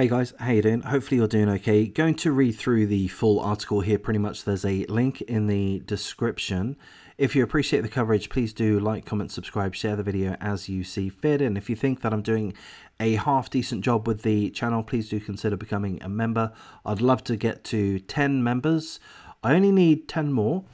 Hey guys, how you doing? Hopefully you're doing okay. Going to read through the full article here pretty much. There's a link in the description. If you appreciate the coverage, please do like, comment, subscribe, share the video as you see fit. And if you think that I'm doing a half decent job with the channel, please do consider becoming a member. I'd love to get to 10 members. I only need 10 more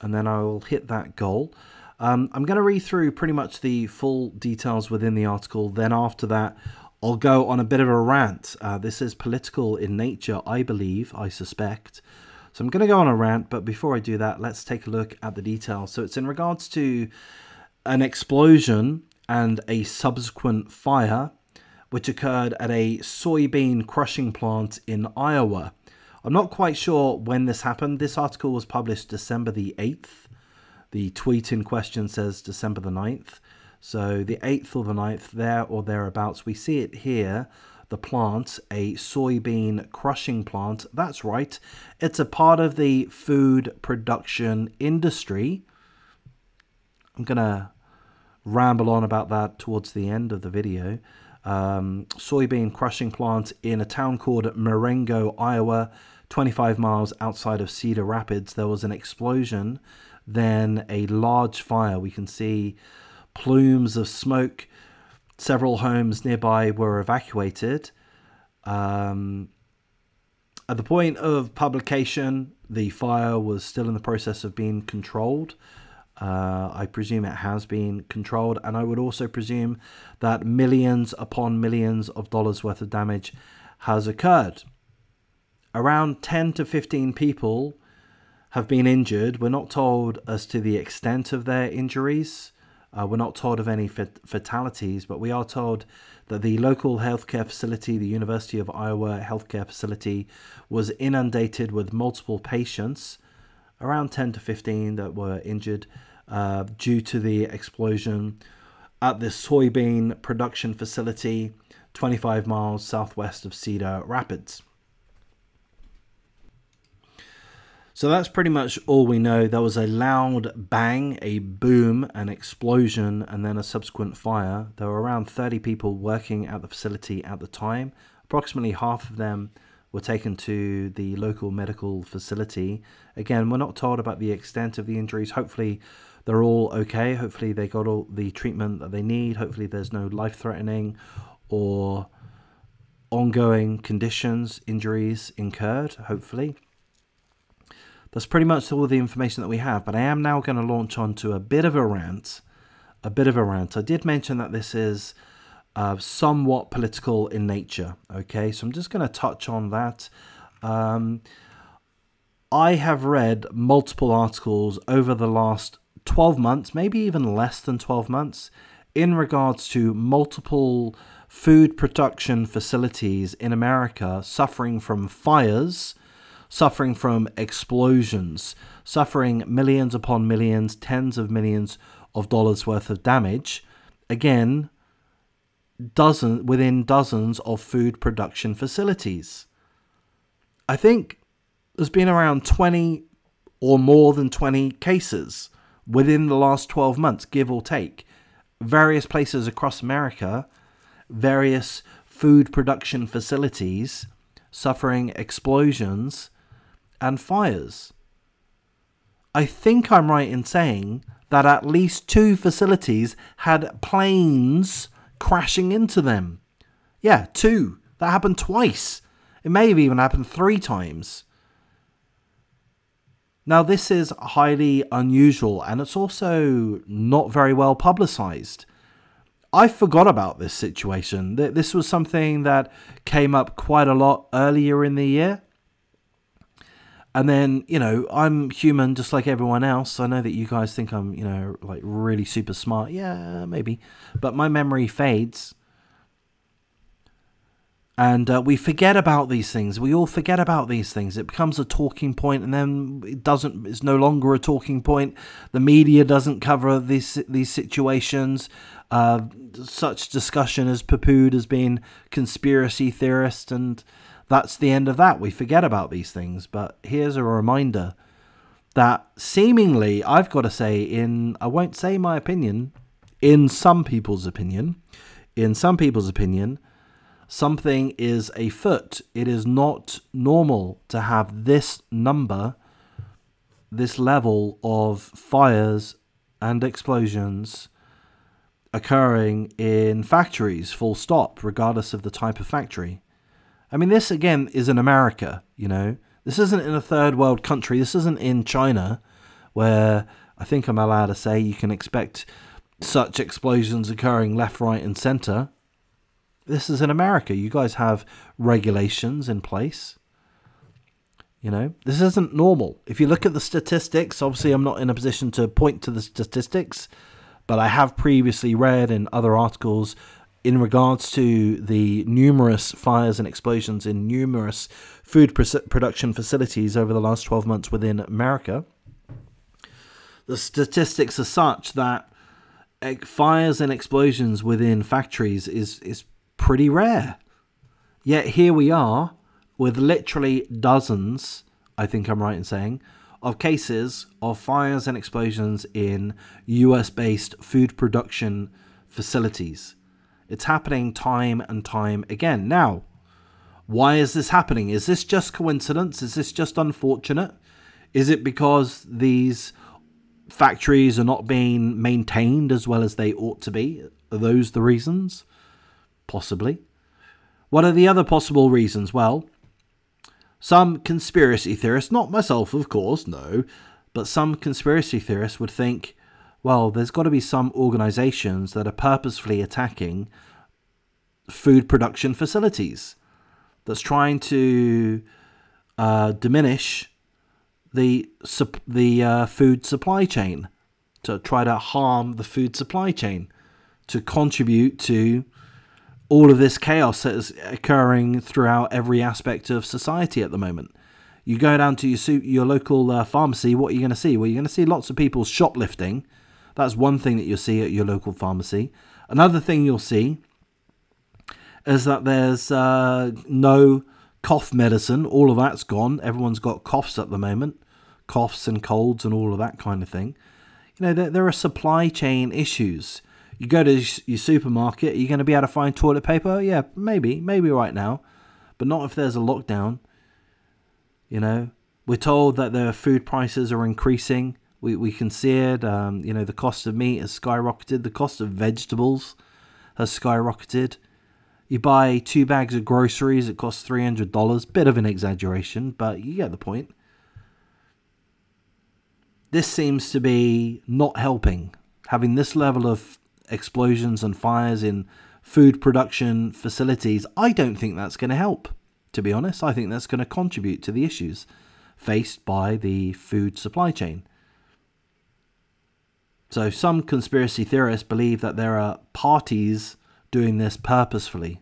and then I will hit that goal. I'm going to read through pretty much the full details within the article. Then after that, I'll go on a bit of a rant. This is political in nature, I believe, I suspect. So I'm going to go on a rant, but before I do that, let's take a look at the details. So it's in regards to an explosion and a subsequent fire, which occurred at a soybean crushing plant in Iowa. I'm not quite sure when this happened. This article was published December the 8th. The tweet in question says December the 9th. So the 8th or the 9th, there or thereabouts, we see it here, the plant, a soybean crushing plant. That's right. It's a part of the food production industry. I'm going to ramble on about that towards the end of the video. Soybean crushing plant in a town called Marengo, Iowa, 25 miles outside of Cedar Rapids. There was an explosion, then a large fire. We can see plumes of smoke. Several homes nearby were evacuated. At the point of publication, the fire was still in the process of being controlled. I presume it has been controlled, and I would also presume that millions upon millions of dollars worth of damage has occurred. Around 10 to 15 people have been injured. We're not told as to the extent of their injuries. We're not told of any fatalities, but we are told that the local healthcare facility, the University of Iowa Healthcare Facility, was inundated with multiple patients, around 10 to 15 that were injured due to the explosion at the soybean production facility, 25 miles southwest of Cedar Rapids. So that's pretty much all we know. There was a loud bang, a boom, an explosion, and then a subsequent fire. There were around 30 people working at the facility at the time. Approximately half of them were taken to the local medical facility. Again, we're not told about the extent of the injuries. Hopefully they're all okay. Hopefully they got all the treatment that they need. Hopefully there's no life-threatening or ongoing conditions, injuries incurred, hopefully. That's pretty much all the information that we have, but I am now going to launch onto a bit of a rant. I did mention that this is somewhat political in nature, okay? So I'm just going to touch on that. I have read multiple articles over the last 12 months, maybe even less than 12 months, in regards to multiple food production facilities in America suffering from fires, suffering from explosions, suffering millions upon millions, tens of millions of dollars worth of damage. Again, within dozens of food production facilities. I think there's been around 20 or more than 20 cases within the last 12 months, give or take. Various places across America, various food production facilities suffering explosions and fires. I think I'm right in saying that at least 2 facilities had planes crashing into them. Yeah, 2. That happened twice. It may have even happened 3 times. Now, this is highly unusual, and it's also not very well publicized. I forgot about this situation. This was something that came up quite a lot earlier in the year. And then, you know, I'm human just like everyone else. I know that you guys think I'm, you know, like really super smart. Yeah, maybe. But my memory fades. And we forget about these things. We all forget about these things. It becomes a talking point, and then it doesn't. It's no longer a talking point. The media doesn't cover these situations. Such discussion is poo-pooed as being conspiracy theorist, and that's the end of that. We forget about these things. But here's a reminder that seemingly, I've got to say, I won't say my opinion, in some people's opinion, something is a foot. It is not normal to have this number, this level of fires and explosions occurring in factories, full stop, regardless of the type of factory. I mean, this again is in America, you know. This isn't in a third world country. This isn't in China, where I think I'm allowed to say you can expect such explosions occurring left, right, and center. This is in America. You guys have regulations in place. You know, this isn't normal. If you look at the statistics, obviously I'm not in a position to point to the statistics, but I have previously read in other articles in regards to the numerous fires and explosions in numerous food production facilities over the last 12 months within America. The statistics are such that fires and explosions within factories is pretty rare. Yet here we are with literally dozens, I think I'm right in saying, of cases of fires and explosions in US-based food production facilities. It's happening time and time again. Now, why is this happening? Is this just coincidence? Is this just unfortunate? Is it because these factories are not being maintained as well as they ought to be? Are those the reasons? Possibly. What are the other possible reasons? Well, some conspiracy theorists, not myself, of course, no, but some conspiracy theorists would think, well, there's got to be some organizations that are purposefully attacking food production facilities, that's trying to diminish the food supply chain, to try to harm the food supply chain, to contribute to all of this chaos that is occurring throughout every aspect of society at the moment. You go down to your local pharmacy, what are you going to see? Well, you're going to see lots of people shoplifting. That's one thing that you'll see at your local pharmacy. Another thing you'll see is that there's no cough medicine. All of that's gone. Everyone's got coughs at the moment. Coughs and colds and all of that kind of thing. You know, there are supply chain issues. You go to your supermarket, are you going to be able to find toilet paper? Yeah, maybe right now. But not if there's a lockdown. You know, we're told that the food prices are increasing. We can see it. You know, the cost of meat has skyrocketed. The cost of vegetables has skyrocketed. You buy 2 bags of groceries, it costs $300. Bit of an exaggeration, but you get the point. This seems to be not helping. Having this level of explosions and fires in food production facilities, I don't think that's going to help, to be honest. I think that's going to contribute to the issues faced by the food supply chain. So some conspiracy theorists believe that there are parties doing this purposefully.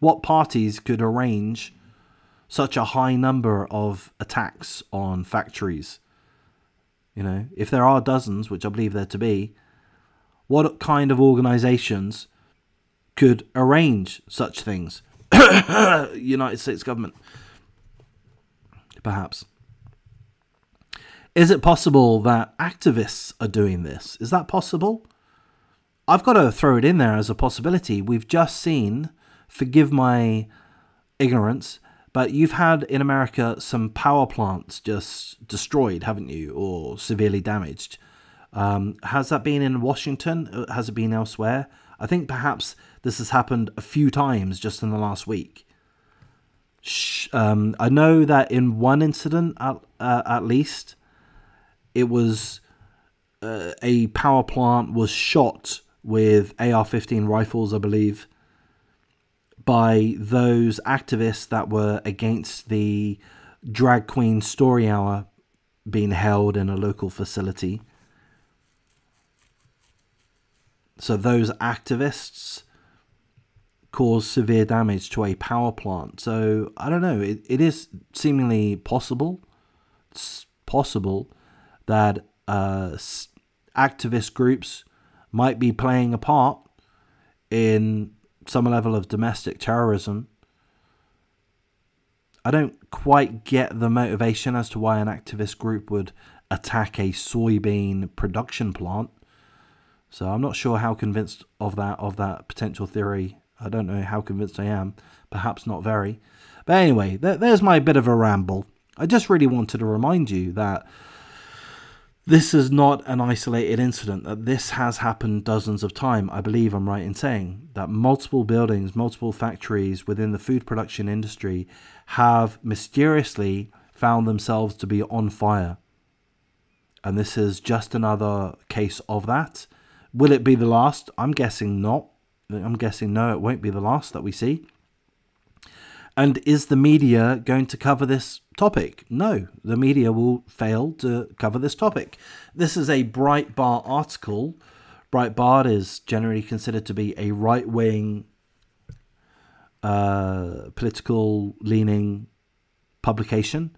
What parties could arrange such a high number of attacks on factories? You know, if there are dozens, which I believe there to be, what kind of organizations could arrange such things? United States government, perhaps. Is it possible that activists are doing this? Is that possible? I've got to throw it in there as a possibility. We've just seen, forgive my ignorance, but you've had in America some power plants just destroyed, haven't you? Or severely damaged. Has that been in Washington? Has it been elsewhere? I think perhaps this has happened a few times just in the last week. I know that in one incident, at least, it was a power plant was shot with AR-15 rifles, I believe, by those activists that were against the drag queen story hour being held in a local facility. So those activists caused severe damage to a power plant. So I don't know. It is seemingly possible. It's possible that activist groups might be playing a part in some level of domestic terrorism. I don't quite get the motivation as to why an activist group would attack a soybean production plant. So I'm not sure how convinced of that potential theory I don't know how convinced I am. Perhaps not very. But anyway, there's my bit of a ramble. I just really wanted to remind you that this is not an isolated incident, that this has happened dozens of times. I believe I'm right in saying that multiple buildings, multiple factories within the food production industry have mysteriously found themselves to be on fire. And this is just another case of that. Will it be the last? I'm guessing not. I'm guessing no, it won't be the last that we see. And is the media going to cover this topic? No, the media will fail to cover this topic. This is a Breitbart article. Breitbart is generally considered to be a right-wing, political-leaning publication.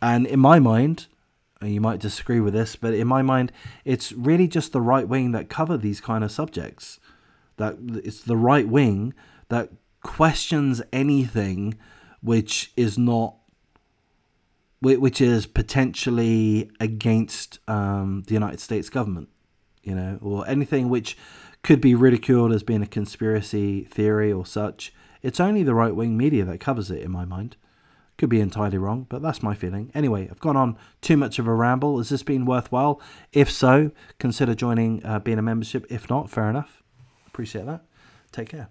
And in my mind, and you might disagree with this, but in my mind, it's really just the right wing that cover these kind of subjects. That it's the right wing that questions anything which is not, which is potentially against the United States government, you know, or anything which could be ridiculed as being a conspiracy theory or such. It's only the right-wing media that covers it, in my mind. Could be entirely wrong, but that's my feeling. Anyway, I've gone on too much of a ramble. Has this been worthwhile? If so, consider joining, being a membership. If not, fair enough. Appreciate that. Take care.